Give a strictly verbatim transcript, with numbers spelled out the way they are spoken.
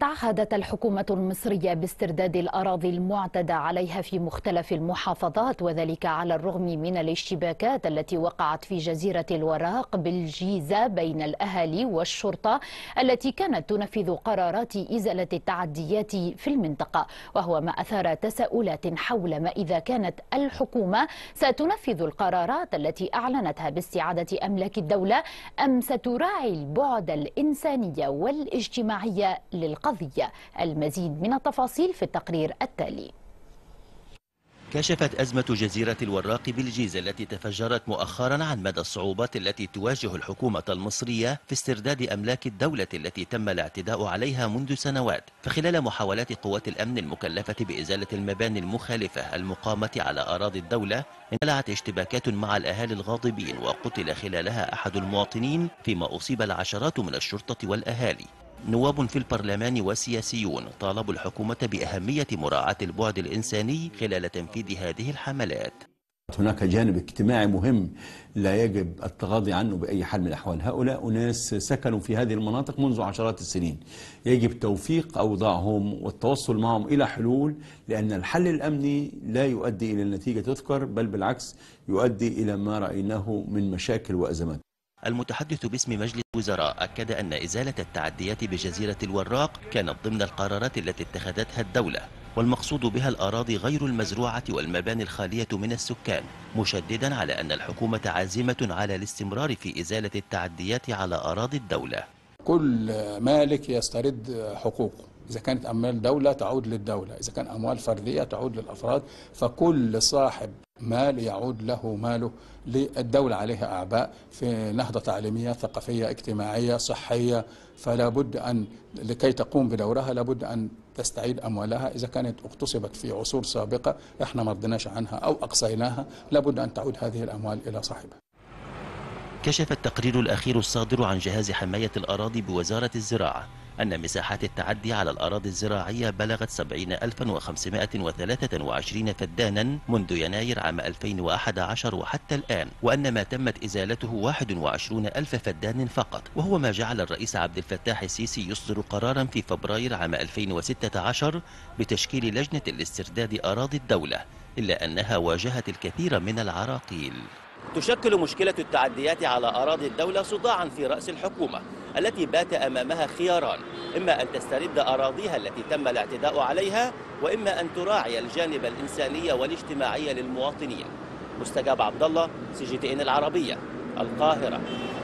تعهدت الحكومة المصرية باسترداد الأراضي المعتدى عليها في مختلف المحافظات، وذلك على الرغم من الاشتباكات التي وقعت في جزيرة الوراق بالجيزة بين الأهالي والشرطة التي كانت تنفذ قرارات إزالة التعديات في المنطقة، وهو ما أثار تساؤلات حول ما إذا كانت الحكومة ستنفذ القرارات التي أعلنتها باستعادة أملاك الدولة أم ستراعي البعد الإنساني والاجتماعي للقرار. المزيد من التفاصيل في التقرير التالي. كشفت أزمة جزيرة الوراق بالجيزة التي تفجرت مؤخرا عن مدى الصعوبات التي تواجه الحكومة المصرية في استرداد أملاك الدولة التي تم الاعتداء عليها منذ سنوات، فخلال محاولات قوات الأمن المكلفة بإزالة المباني المخالفة المقامة على أراضي الدولة اندلعت اشتباكات مع الأهالي الغاضبين، وقتل خلالها أحد المواطنين، فيما أصيب العشرات من الشرطة والأهالي. نواب في البرلمان وسياسيون طالبوا الحكومة بأهمية مراعاة البعد الإنساني خلال تنفيذ هذه الحملات. هناك جانب اجتماعي مهم لا يجب التغاضي عنه بأي حال من الأحوال. هؤلاء أناس سكنوا في هذه المناطق منذ عشرات السنين، يجب توثيق أوضاعهم والتوصل معهم إلى حلول، لأن الحل الأمني لا يؤدي إلى النتيجة تذكر، بل بالعكس يؤدي إلى ما رأيناه من مشاكل وأزمات. المتحدث باسم مجلس الوزراء أكد أن إزالة التعديات بجزيرة الوراق كانت ضمن القرارات التي اتخذتها الدولة، والمقصود بها الأراضي غير المزروعة والمباني الخالية من السكان، مشددا على أن الحكومة عازمة على الاستمرار في إزالة التعديات على أراضي الدولة. كل مالك يسترد حقوقه، إذا كانت أموال دولة تعود للدولة، إذا كان أموال فردية تعود للأفراد، فكل صاحب مال يعود له ماله للدولة، عليها أعباء في نهضة تعليمية ثقافية اجتماعية صحية، فلا بد أن لكي تقوم بدورها لابد أن تستعيد أموالها. إذا كانت اغتصبت في عصور سابقة إحنا ما رضيناش عنها أو أقصيناها، لابد أن تعود هذه الأموال إلى صاحبها. كشف التقرير الأخير الصادر عن جهاز حماية الأراضي بوزارة الزراعة أن مساحات التعدي على الأراضي الزراعية بلغت سبعين ألفا وخمسمائة وثلاثة وعشرين فدانا منذ يناير عام ألفين وأحد عشر وحتى الآن، وأن ما تمت إزالته واحد وعشرين ألف فدان فقط، وهو ما جعل الرئيس عبد الفتاح السيسي يصدر قرارا في فبراير عام ألفين وستة عشر بتشكيل لجنة لاسترداد أراضي الدولة، إلا أنها واجهت الكثير من العراقيل. تشكل مشكلة التعديات على أراضي الدولة صداعا في رأس الحكومة التي بات أمامها خياران، إما أن تسترد أراضيها التي تم الاعتداء عليها، وإما أن تراعي الجانب الإنساني والاجتماعي للمواطنين. مستجيب عبدالله، سي جي تي إن العربية، القاهرة.